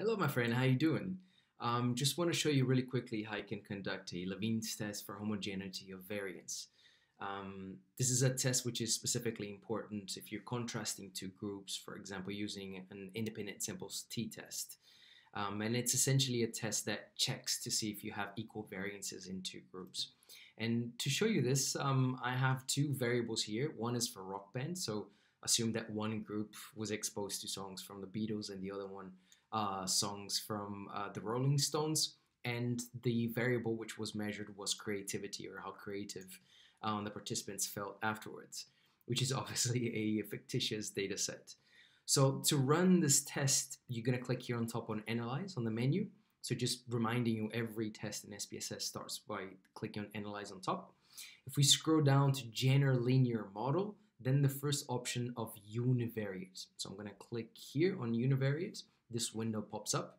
Hello my friend, how you doing? Just want to show you really quickly how you can conduct a Levene's test for homogeneity of variance. This is a test which is specifically important if you're contrasting two groups, for example using an independent samples t-test. And it's essentially a test that checks to see if you have equal variances in two groups. And to show you this, I have two variables here. One is for rock band, so assume that one group was exposed to songs from the Beatles and the other one songs from the Rolling Stones. And the variable which was measured was creativity, or how creative the participants felt afterwards, which is obviously a fictitious data set. So to run this test, you're going to click here on top on Analyze on the menu. So just reminding you, every test in SPSS starts by clicking on Analyze on top. If we scroll down to General Linear Model, then the first option of Univariate. So I'm going to click here on Univariate. This window pops up.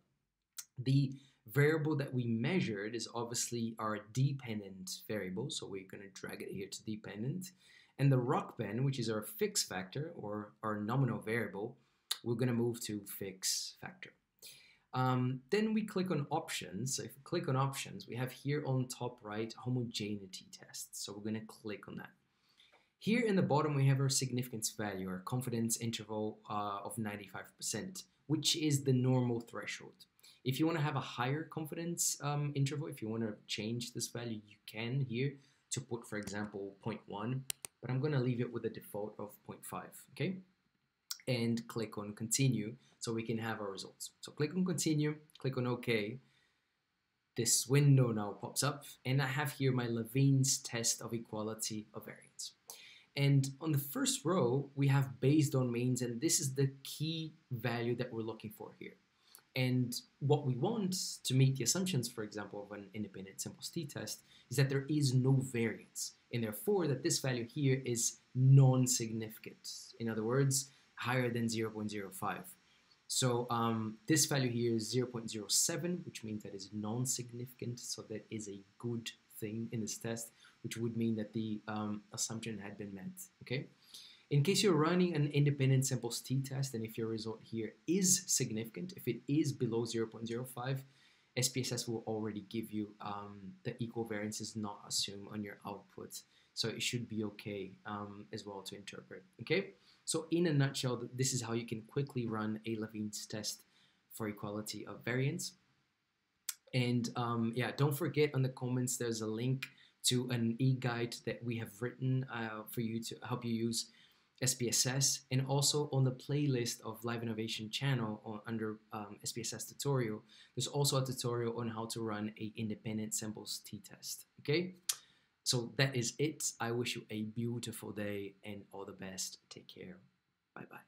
The variable that we measured is obviously our dependent variable, so we're going to drag it here to dependent. And the rock band, which is our fixed factor or our nominal variable, we're going to move to fixed factor. Then we click on options. So if we click on options, we have here on top right homogeneity test. So we're going to click on that. Here in the bottom, we have our significance value, our confidence interval of 95%, which is the normal threshold. If you want to have a higher confidence interval, if you want to change this value, you can here to put, for example, 0.1, but I'm going to leave it with a default of 0.5, okay? And click on continue so we can have our results. So click on continue, click on OK. This window now pops up, and I have here my Levene's test of equality of variance. And on the first row, we have based on means, and this is the key value that we're looking for here. And what we want to meet the assumptions, for example, of an independent samples t-test is that there is no variance, and therefore that this value here is non-significant. In other words, higher than 0.05. So this value here is 0.07, which means that is non-significant, so that is a good thing in this test, which would mean that the assumption had been met, okay? In case you're running an independent samples t-test, and if your result here is significant, if it is below 0.05, SPSS will already give you the equal variance is not assumed on your output. So it should be okay as well to interpret, okay? So in a nutshell, this is how you can quickly run a Levene's test for equality of variance. And yeah, don't forget on the comments, there's a link to an e-guide that we have written for you to help you use SPSS, and also on the playlist of Live Innovation channel under SPSS tutorial, there's also a tutorial on how to run a independent samples t-test, okay? So that is it. I wish you a beautiful day and all the best. Take care. Bye-bye.